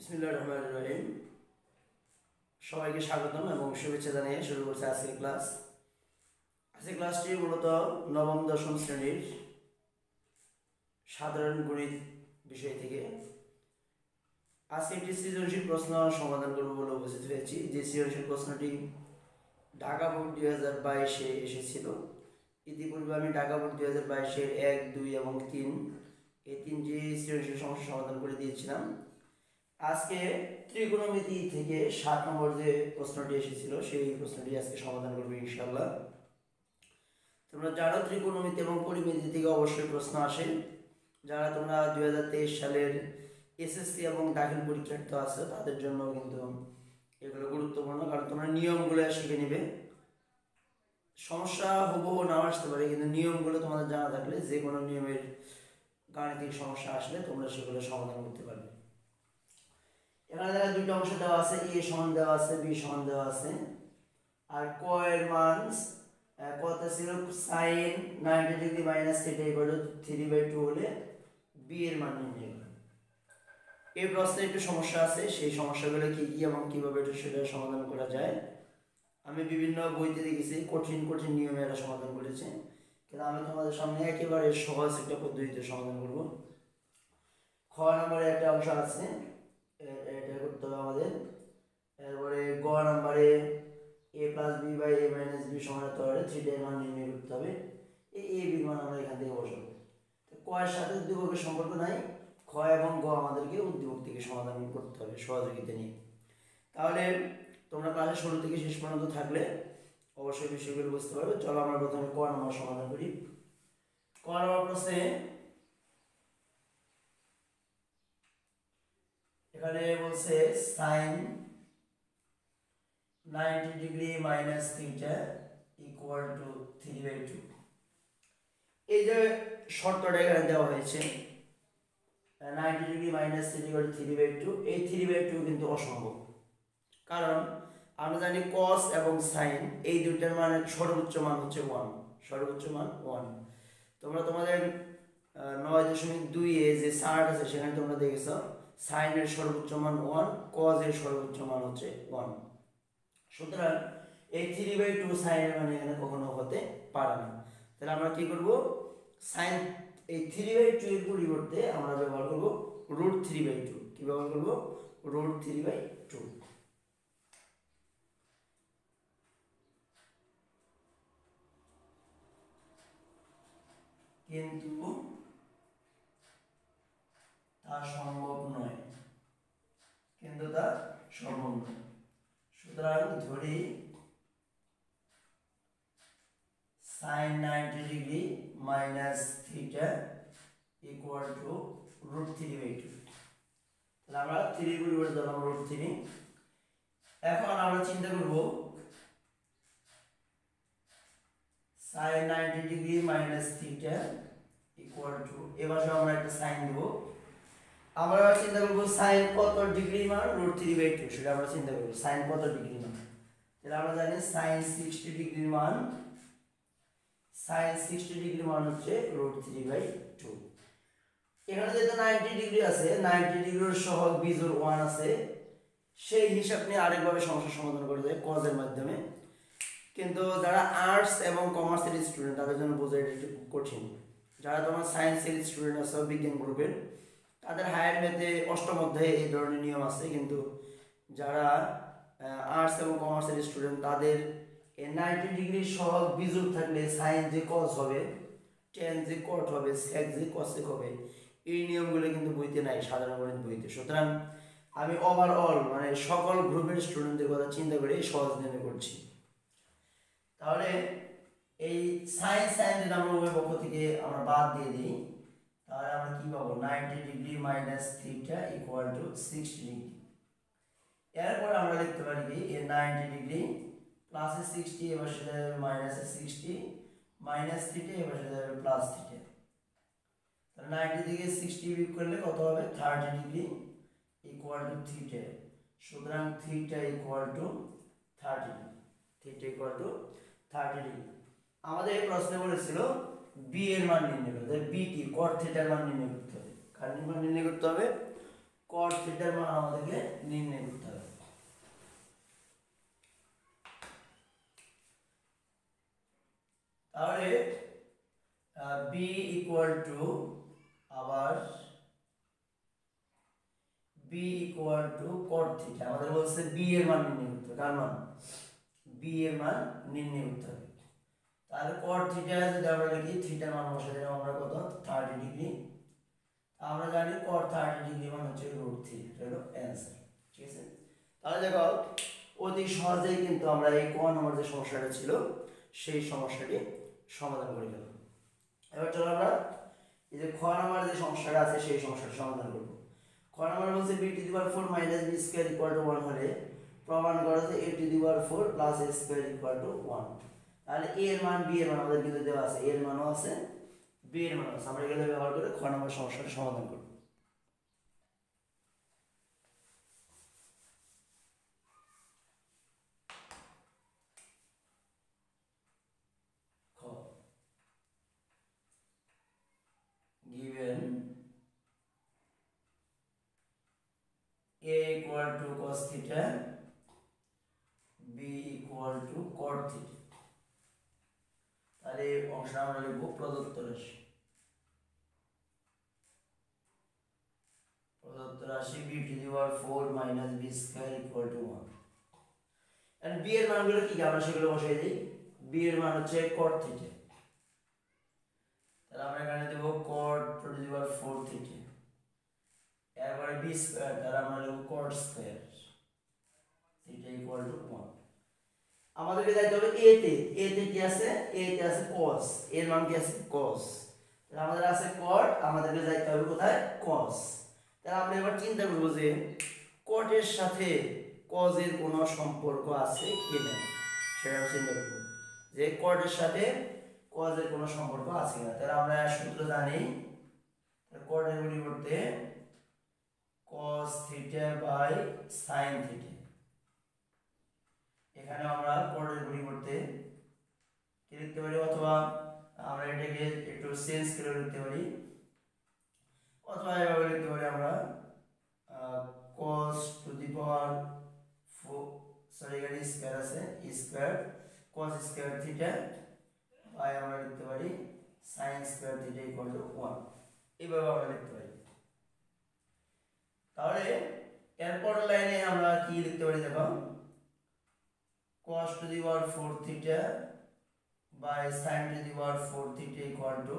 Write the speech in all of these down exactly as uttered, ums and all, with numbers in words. बिस्मिल्लाहिर्रहमानिर्रहीम सबाई के स्वागतम एवं शुभेच्छा जानिए शुरू करছি আজকের ক্লাস। আজকের ক্লাসটি মূলত নবম দশম শ্রেণীর সাধারণ গণিত বিষয় থেকে আজকে একটি সৃজনশীল প্রশ্ন সমাধান করব বলে উপস্থিত হয়েছি। যে সৃজনশীল প্রশ্নটি ঢাকা বোর্ড দুই হাজার বাইশে এসেছিল। ইতিপূর্বে আমি ঢাকা বোর্ড দুই হাজার বাইশের এক দুই এবং তিন এই তিনটি সৃজনশীল সমস্যা সমাধান করে দিয়েছিলাম। আজকে ত্রিকোণমিতি থেকে সাত নম্বর যে প্রশ্নটি এসেছিল সেই প্রশ্নটি আজকে সমাধান করবে ইনশাআল্লাহ। তোমরা যারা ত্রিকোণমিতি এবং পরিমিতি থেকে অবশ্যই প্রশ্ন আসে, যারা তোমরা দুই হাজার তেইশ সালের এসএসসি এবং দাখিল পরীক্ষার্থী আছো তাদের জন্য কিন্তু এগুলো গুরুত্বপূর্ণ, কারণ তোমরা নিয়মগুলো শিখে নেবে। সমস্যা হবো নাও আসতে পারে, কিন্তু নিয়মগুলো তোমাদের জানা থাকলে যে কোনো নিয়মের গাণিতিক সমস্যা আসলে তোমরা সেগুলো সমাধান করতে পারবে। এখানে দেখা দুটো অংশ দেওয়া আছে, এ সমান দেওয়া আছে, বি সমান দেওয়া আছে, আর ক এর মান কত ছিল sine ninety degree minus theta equal to three by two হলে বি এর মান নির্ণয় করো। এই প্রশ্নে একটু সমস্যা আছে, সেই সমস্যাগুলো কি কি এবং কিভাবে এটা সেটা সমাধান করা যায় আমি বিভিন্ন বইতে দেখেছি কঠিন কঠিন নিয়মে এটা সমাধান করেছে, কিন্তু আমি তোমাদের সামনে একেবারে সহজ একটা পদ্ধতিতে সমাধান করব। খ নম্বরে একটা অংশ আছে, এটা করতে হবে আমাদের। এরপরে গ নম্বরে a plus b by a minus b সমান থ্রিটা এর মান নির্ণয় করতে হবে। এই এ বি মান আমরা এখান থেকে বসাবো। কয়ের সাথে উদ্দীপকের সম্পর্ক নাই, খ এবং গ আমাদেরকে উদ্দীপক থেকে সমাধান করতে হবে সহযোগিতা নিয়ে। তাহলে তোমরা ক্লাসের শুরু থেকে শেষ পর্যন্ত থাকলে অবশ্যই বিষয়গুলো বুঝতে পারবে। চলো আমরা প্রথমে ক নম্বর সমাধান করি। ক নম্বর প্রশ্নে এখানে বলছে sine ninety degree minus theta equal to three by two, এই যে শর্তটা এখানে দেওয়া হয়েছে ninety degree minus theta equal to three by two, এই থ্রি বাই টু কিন্তু অসম্ভব, কারণ আমরা জানি কস এবং সাইন এই দুইটার মানে সর্বোচ্চ মান হচ্ছে ওয়ান, সর্বোচ্চ মান ওয়ান। তোমরা তোমাদের নয় দশমিক দুই এ যে সার্ট আছে সেখানে তোমরা দেখেছ সাইনের সর্বোচ্চ মান ওয়ান, কজ এর সর্বোচ্চ মান হচ্ছে ওয়ান। সুতরাং এই থ্রি বাই টু সাইনের মানে এখানে কখনো হতে পারে না। তাহলে আমরা কি করব, সাইন এই থ্রি বাই টু এর পরিবর্তে আমরা ব্যবহার করব রুট থ্রি বাই টু। কী ব্যবহার করবো? Root three by two. কিন্তু তা সম্ভব নয়, কিন্তু তা সম্ভব নয়। সুতরাং ধরি sine ninety degree minus theta equal to root three by two. তাহলে আমরা থ্রি পরিবর্তে দিলাম রুট থ্রি। এখন আমরা চিন্তা করবো sine ninety degree minus theta equal to, এবার আমরা একটা সাইন দেবো। আমরা চিন্তা করবো সাইন কত ডিগ্রি মান রুট থ্রি বাই টু, সেটা আমরা চিন্তা করবো সাইন কত ডিগ্রি মান। তাহলে আমরা জানি সাইন সিক্সটি ডিগ্রি মান, সাইন সিক্সটি ডিগ্রি মান হচ্ছে রুট থ্রি বাই টু। এখানে যেহেতু নাইনটি ডিগ্রি আছে, নাইনটি ডিগ্রির সহগ বিজোর ওয়ান আছে, সেই হিসাব নিয়ে আরেকভাবে সমস্যা সমাধান করে দেয় কজের মাধ্যমে। কিন্তু যারা আর্টস এবং কমার্সের স্টুডেন্ট তাদের জন্য বোঝা এটা একটু কঠিন। যারা তোমার সায়েন্সের স্টুডেন্ট আছে বিজ্ঞান গ্রুপের তাদের হায়ার ম্যাথে অষ্টম অধ্যায়ে এই ধরনের নিয়ম আছে, কিন্তু যারা আর্টস এবং কমার্সের স্টুডেন্ট তাদের নাইনটি ডিগ্রি সহগ বিজোর থাকলে সাইন যে কস হবে, টেন যে কট হবে, সেক যে কসেক হবে, এই নিয়মগুলো কিন্তু বইতে নাই সাধারণ গণিত বইতে। সুতরাং আমি ওভারঅল মানে সকল গ্রুপের স্টুডেন্টদের কথা চিন্তা করে সহজ নিয়মে করছি। তাহলে এই সাইন সাইন যদি আমরা উভয় পক্ষ থেকে আমরা বাদ দিয়ে দিই তাহলে আমরা কি পাবো, ninety degree minus theta equal to sixty degree. এরপর আমরা লিখতে পারি কি এ নাইনটি ডিগ্রি প্লাসে সিক্সটি, এবার সেটা যাবে মাইনাসে সিক্সটি, মাইনাস থিটা এবার সেটা যাবে প্লাস থিটা। তাহলে নাইনটি থেকে সিক্সটি বিয়োগ করলে কত হবে, thirty degree equal to theta. সুতরাং theta equal to thirty, theta equal to thirty degree. আমাদের এই প্রশ্নে বলেছিল বি এর মান নির্ণয় করতে হবে, বি কি কট থিটার মান নির্ণয় করতে হবে। কার মান নির্ণয় করতে হবে? কট ನಾವು ಸಿದ್ಧರ ಮಾಡೋದಕ್ಕೆ ನಿನ್ನೆ ಬಿಡ್ತವೆ. তাহলে b equal to আবার b equal to cot theta আমাদের বলছে b এর মান নির্ণয় করতে হবে, মান b এর মান নির্ণয় করতে হবে। তাহলে cot theta যদি আমরা লিখি theta মান বসাই দিলে আমরা কত তিরিশ ডিগ্রি আমরা জানি cot তিরিশ ডিগ্রি মান হচ্ছে √তিন, এটা হলো आंसर। ঠিক আছে, তাহলে দেখো অতি সহজেই কিন্তু আমরা এই কোণ আমাদের যে সমস্যাটা ছিল সেই সমস্যাটি সমাধান করে গেলাম। এবার চলো আমরা এই যে খ নাম্বার যে সমস্যাটা আছে সেই সমস্যাটা সমাধান করব। খ নাম্বার বলছে b to the power four minus b square equal to one হলে প্রমাণ করো যে a to the power four plus a square equal to one। তাহলে a এর মান b এর মান আমাদের কিন্তু দেওয়া আছে, a এর মানও আছে b এর মানও আছে, আমরা এগুলো ব্যবহার করে খ নাম্বার সমস্যাটা সমাধান করব। A equal to cos theta, B equal to cot theta। তাহলে অংশ আমরা লিখব প্রদত্ত রাশি, প্রদত্ত রাশি b to the power four minus b square equal to one। And b এর মানগুলো কি আমরা সেগুলো বসাই দিই, b এর মান হচ্ছে cot theta, তাহলে আমরা এখানে দেব cot to the power four theta। এবারে b স্কয়ার দ্বারা আমরা লিখব cot স্কয়ার theta equal to one। আমাদেরকে যাইতে হবে a তে, a তে কি আছে, a তে আছে cos, এর মান কি আছে cos, তাহলে আমাদের আছে cot, আমাদেরকে যাইতে হবে কোথায় cos। তাহলে আমরা এবার চিন্তা করব যে cot এর সাথে cos এর কোনো সম্পর্ক আছে কিনা, সেটা চিন্তা করব যে cot এর সাথে cos এর কোনো সম্পর্ক আছে কিনা। তাহলে আমরা সূত্র জানি, cot এর পরিবর্তে cos theta by sin theta, এখানে আমরা cot এর পরিবর্তে কি লিখতে পারি, অথবা আমরা এটাকে একটু চেঞ্জ করে লিখতে পারি, অথবা এভাবে লিখতে পারি আমরা cos to the power four sorry এখানে স্কয়ার আছে square cos square theta by আমরা লিখতে পারি sin square theta equal to one, এভাবে আমরা লিখতে পারি। তাহলে এরপর লাইনে আমরা কি লিখতে পারি, দেখো cos to the power four theta by sin to the power four theta equal to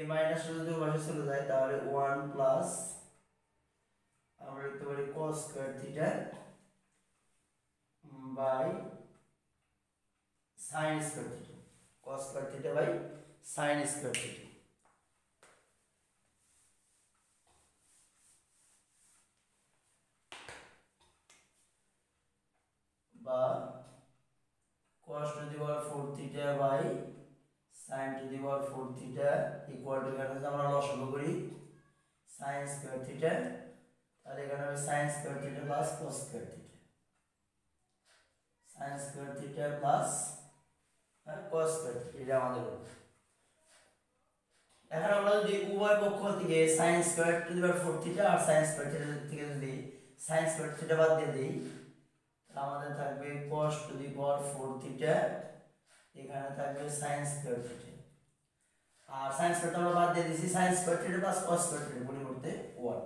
a minus যদি বসে চলে যায় তাহলে one plus আমরা লিখতে পারি cos square theta by sin square theta, cos square theta by sin square theta। cos to the power four theta by sin to the power four theta equal to এখানে আমরা লসাগু করি sin square theta, তাহলে এখানে হবে sin square theta plus cos square theta, sin square theta plus cos square theta, এটা আমাদের হলো। এখন আমরা যদি উভয় পক্ষ থেকে sin square to the power four theta আর sin square theta থেকে যদি sin square theta বাদ দিয়ে দেই আমাদের থাকবে cos to the power four theta, এখানে থাকবে sin square theta, আর sin square theta বাদ দিয়ে দিছি sin square theta plus cos square theta পরিবর্তে one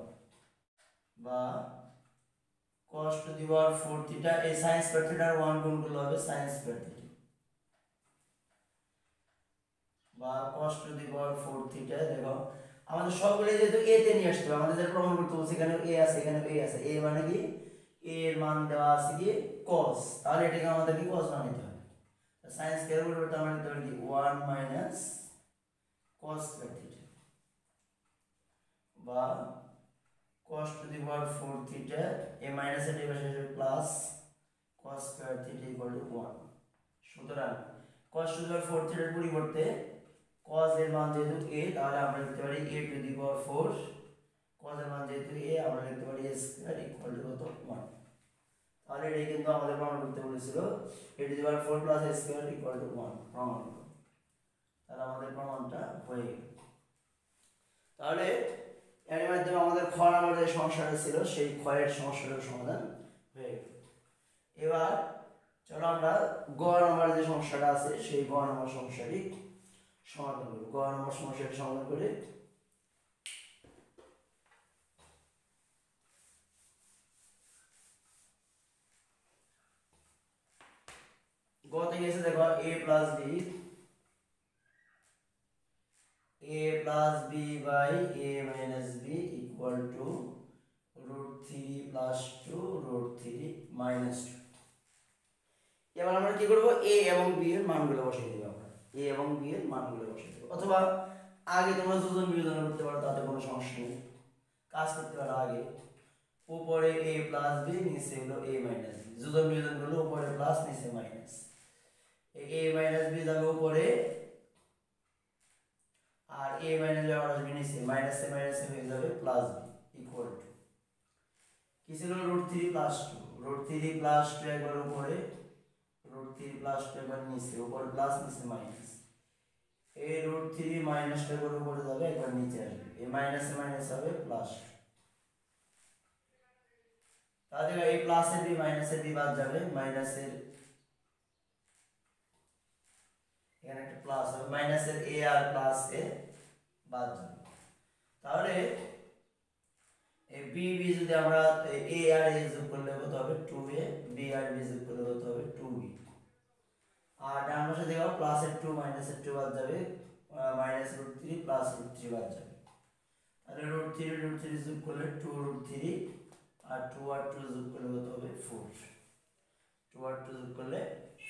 বা cos to the power four theta এই sin square theta আর one গুণ করলে হবে sin square theta বা cos to the power four theta। দেখো আমাদের সবগুলো যেহেতু a তে নিয়ে আসতে হবে, আমাদের যেটা প্রমাণ করতে বলছি এখানে a আছে এখানে a আছে, a মানে কি a এর মান দেওয়া আছে কি cos, তাহলে এটাকে আমাদের কি cos মান নিতে হবে, sin স্কয়ার রুট করতে আমরা নিতে পারি কি one minus cos square theta বা cos to the power four theta a minus এর derivative plus cos square theta equal to one। সুতরাং cos to the power four theta এর পরিবর্তে cos এর মান যেহেতু a তাহলে আমরা লিখতে পারি a to the power four, cos এর মান যেহেতু a আমরা লিখতে পারি a স্কয়ার ইকুয়াল টু কত one। তাহলে এটা কিন্তু আমাদের প্রমাণ করতে বলেছিল a to the power four plus a square equal to one প্রমাণ। তাহলে আমাদের প্রমাণটা হয়ে গেল। তাহলে এর মাধ্যমে আমাদের খ নাম্বার যে সমস্যাটা ছিল সেই খ এর সমস্যাটার সমাধান হয়ে গেল। এবার চলো আমরা গ নাম্বার যে সমস্যাটা আছে সেই গ নাম্বার সমস্যাটি সমাধান করি। গ নাম্বার সমস্যাটি সমাধান করি গতে গেছে দেখো a plus b a plus b by a minus b equal to root three plus two root three minus two। এবার আমরা কি করব a এবং b এর মানগুলো বসিয়ে দেব। আমরা a এবং b এর মানগুলো বসিয়ে দেব অথবা আগে তোমরা যোজন বিয়োজন করতে পারো, তাতে কোনো সমস্যা নেই, কাজ করতে পারো আগে। উপরে a plus b নিচে হলো a minus b, যোজন বিয়োজন করলে উপরে প্লাস নিচে মাইনাস, a minus b যাবে উপরে আর a মাইনাস b আসবে নিচে, মাইনাস a মাইনাস a হয়ে যাবে প্লাস b ইকুয়াল টু কি ছিল √3 প্লাস টু, √3 প্লাস টু একবার উপরে, √3 প্লাস টু একবার নিচে, উপরে প্লাস নিচে মাইনাস, এই √3 মাইনাস টা একবার উপরে যাবে একবার নিচে আসবে, a মাইনাস a মাইনাস হবে প্লাস। তাহলে এই প্লাস এর b মাইনাস এর b বাদ যাবে, মাইনাস এর এখানে একটা প্লাস হবে, মাইনাস এর a আর প্লাস a বাদ যাবে। তাহলে এই b b যদি আমরা a আর a যোগ করলে কত হবে টু এ, b আর b যোগ করলে কত হবে টু বি। আর ডান পাশে দেখো প্লাস এর টু মাইনাস এর টু বাদ যাবে, মাইনাস √3 প্লাস √3 বাদ যাবে। তাহলে √3 √3 যোগ করলে টু √3 আর টু আর টু যোগ করলে কত হবে ফোর, টু আর টু যোগ করলে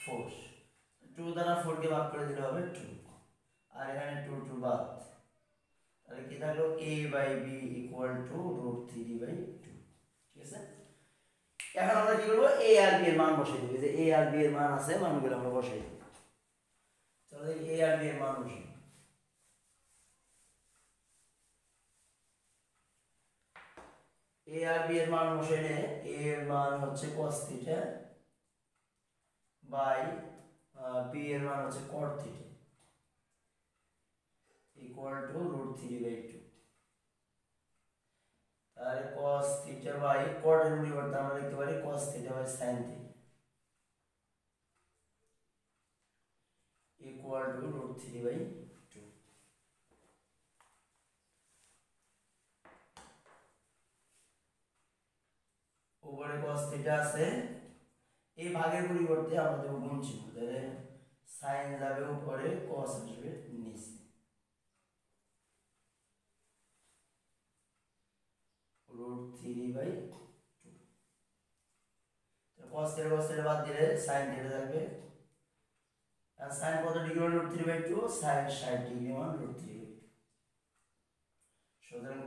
ফোর, টু দ্বারা ফোর কে ভাগ করে দিলে হবে টু আর এখানে টু টু বাদ, তাহলে কি থাকলো a by b equal to √3 by two. ঠিক আছে, এখন আমরা কি করব a আর b এর মান বসাই দেব, যে a আর b এর মান আছে মানগুলো আমরা বসাই দেব। চলো এই a আর b এর মান বসাই, a আর b এর মান বসাইলে a এর মান হচ্ছে cos θ বাই b এর মান হচ্ছে cot θ equal to √3/টু। তাহলে cos θ বাই cot এর পরিবর্তে আমরা লিখতে পারি cos θ by sin θ equal to √3/টু। উপরে cos θ আছে, এই ভাগের পরিবর্তে আমাদের গুণ চিহ্ন, তাহলে সাইন যাবে উপরে cos আসবে নিচে, √3/টু। তো cos এর cos এর বাদ দিলে sin কেটে যাবে, আর sin কত ডিগ্রি মান √3/টু, sin ষাট ডিগ্রি মান √3/টু, সুতরাং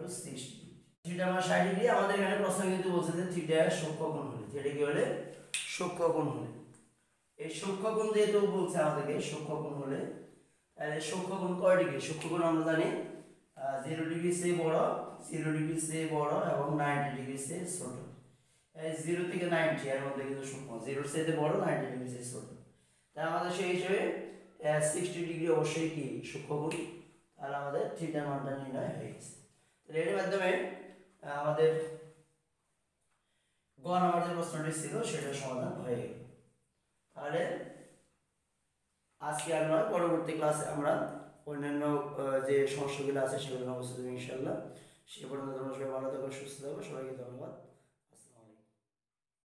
θ = সিক্সটি। থিটা মানে ষাট ডিগ্রি। আমাদের এখানে প্রশ্ন কিন্তু বলছে যে থিটা সূক্ষ্মকোণ হলে, থিটা কি হলে সূক্ষ্মকোণ হলে, এই সূক্ষ্মকোণ যেহেতু বলছে আমাদেরকে সূক্ষ্মকোণ হলে, তাহলে সূক্ষ্মকোণ কয় ডিগ্রি? সূক্ষ্মকোণ আমরা জানি জিরো ডিগ্রি চেয়ে বড়, জিরো ডিগ্রি চেয়ে বড় এবং নাইনটি ডিগ্রি চেয়ে ছোট। এই জিরো থেকে নাইনটি এর মধ্যে কিন্তু সূক্ষ্ম, জিরোর চেয়ে বড়, নাইনটি ডিগ্রি চেয়ে ছোট, তাই আমাদের সেই হিসেবে সিক্সটি ডিগ্রি অবশ্যই কি সূক্ষ্মকোণ। তাহলে আমাদের থিটা মানটা নির্ণয় হয়ে গেছে। তাহলে এর মাধ্যমে আমাদের গ নাম্বার যে প্রশ্নটি ছিল সেটা সমাধান হয়ে গেল। তাহলে আজকে আমরা পরবর্তী ক্লাসে আমরা অন্যান্য যে সমস্যাগুলো আছে সেগুলো অবশ্যই ইনশাআল্লাহ। সে পর্যন্ত তোমরা সবাই ভালো থাকো, সুস্থ থাকো। সবাইকে ধন্যবাদ।